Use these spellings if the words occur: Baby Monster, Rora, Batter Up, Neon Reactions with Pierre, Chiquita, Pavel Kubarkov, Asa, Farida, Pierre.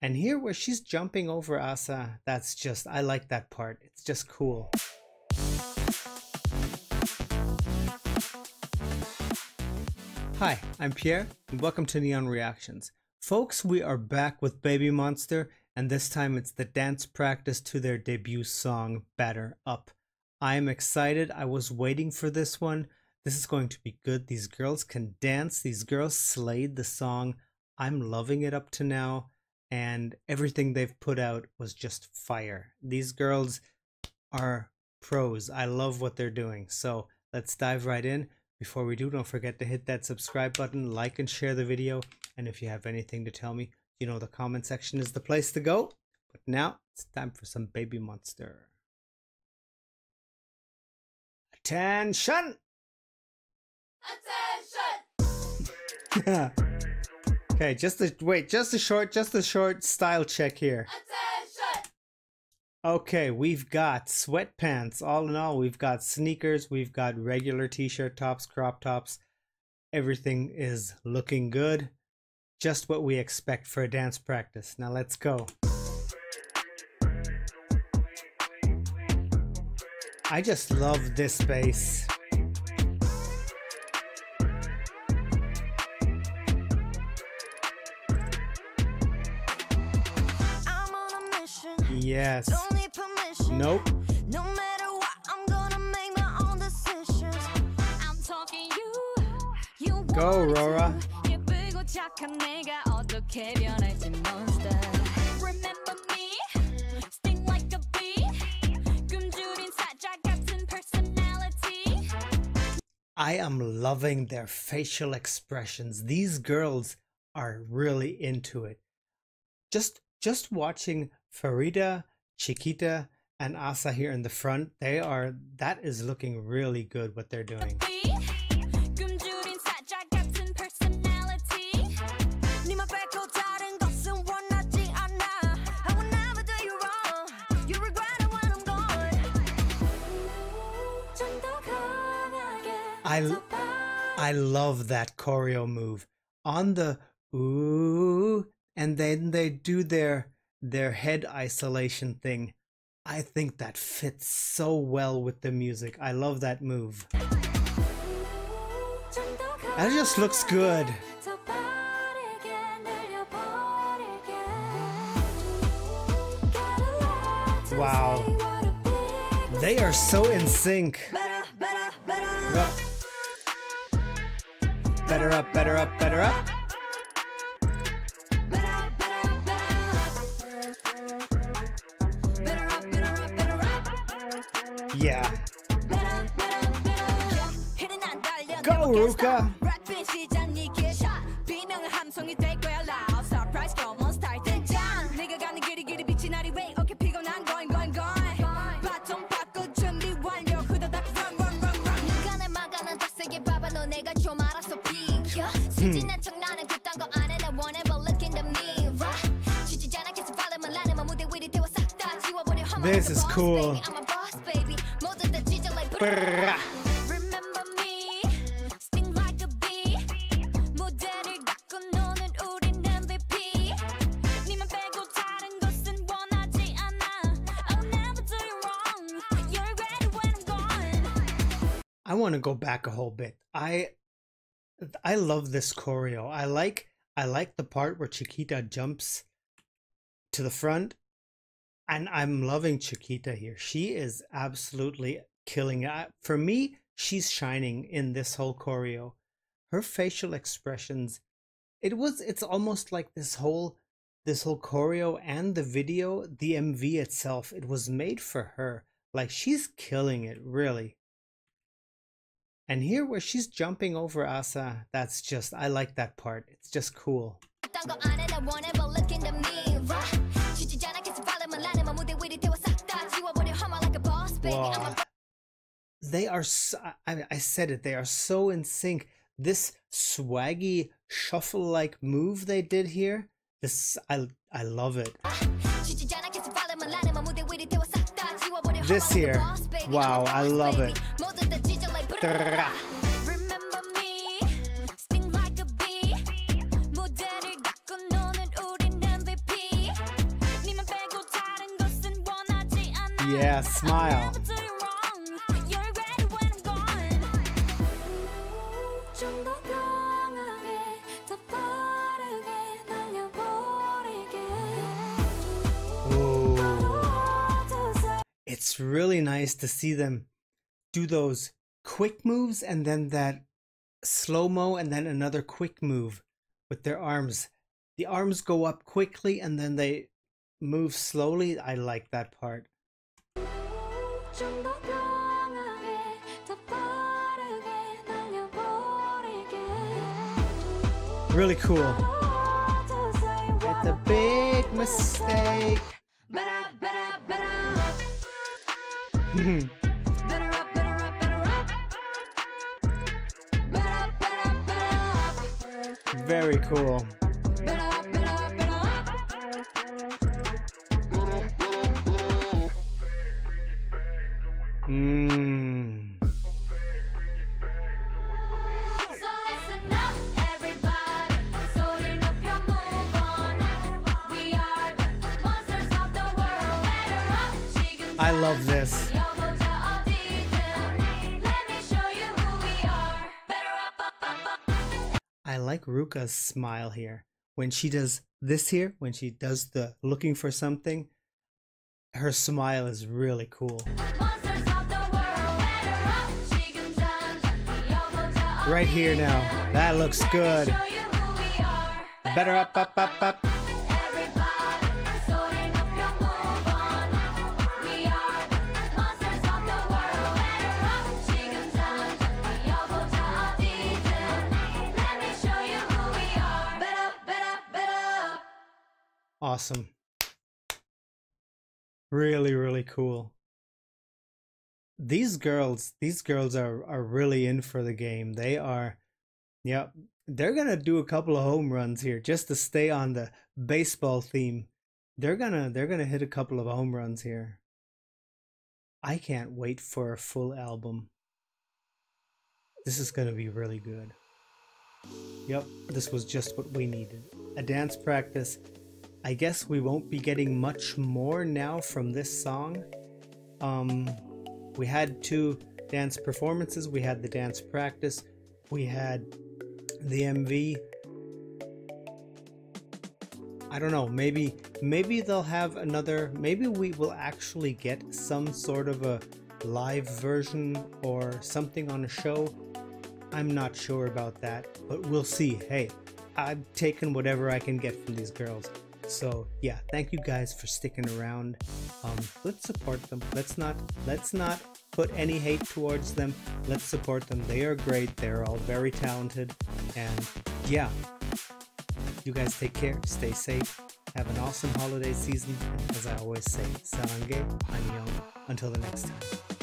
And here where she's jumping over Asa, that's just, I like that part. It's just cool. Hi, I'm Pierre and welcome to Neon Reactions. Folks, we are back with Baby Monster, and this time it's the dance practice to their debut song, Batter Up. I'm excited. I was waiting for this one. This is going to be good. These girls can dance. These girls slayed the song. I'm loving it up to now. And everything they've put out was just fire. These girls are pros. I love what they're doing. So let's dive right in. Before we do, don't forget to hit that subscribe button, like and share the video. And if you have anything to tell me, you know the comment section is the place to go. But now it's time for some Baby Monster. Attention! Attention! Okay, just a short style check here. Attention! Okay, we've got sweatpants. All in all, we've got sneakers, we've got regular t-shirt tops, crop tops. Everything is looking good. Just what we expect for a dance practice. Now let's go. I just love this bass. Yes. Nope. No matter what, I'm gonna make my own decisions. I'm talking you. Go, Rora. Remember me? Sting like a bee. Personality. I am loving their facial expressions. These girls are really into it. Just watching Farida, Chiquita, and Asa here in the front, that is looking really good what they're doing. I love that choreo move on the ooh, and then they do their head isolation thing. I think that fits so well with the music. I love that move. That just looks good. Wow. They are so in sync. Better up, better up, better up. Yeah. Go, Ruka. This is cool. Remember me, sting like a bee. 무대를 갖고 노는 우린 MVP. 니만 빼고 다른 것은 원하지 않아. I'll never do you wrong. You're ready when I'm gone. I want to go back a whole bit. I love this choreo. I like the part where Chiquita jumps to the front. And I'm loving Chiquita here. She is absolutely killing it. For me, she's shining in this whole choreo. Her facial expressions, it's almost like this whole choreo and the video, the MV itself, it was made for her. Like, she's killing it, really. And here where she's jumping over Asa, that's just, I like that part. It's just cool. Wow. They are so, I said it, they are so in sync. This swaggy shuffle like move they did here, I love it. This here, wow, I love it. Yeah, smile. Ooh. It's really nice to see them do those quick moves and then that slow-mo and then another quick move with their arms. The arms go up quickly and then they move slowly. I like that part. Really cool. It's a big mistake. Very cool. Mm. I love this. I like Ruka's smile here. When she does this here, when she does the looking for something, her smile is really cool. Right here now. That looks good. Batter up, up, up, up. Awesome. Really, really cool. These girls are really in for the game. They are, yep. They're gonna do a couple of home runs here just to stay on the baseball theme. They're gonna hit a couple of home runs here. I can't wait for a full album. This is gonna be really good. Yep, this was just what we needed. A dance practice. I guess we won't be getting much more now from this song. We had two dance performances, we had the dance practice, we had the MV. I don't know, maybe they'll have another, maybe we will actually get some sort of a live version or something on a show. I'm not sure about that, but we'll see. Hey, I've taken whatever I can get from these girls. So yeah, thank you guys for sticking around. Let's support them. Let's not put any hate towards them. Let's support them. They are great. They're all very talented. And yeah, you guys take care. Stay safe. Have an awesome holiday season. As I always say, saranghae, annyeong. Until the next time.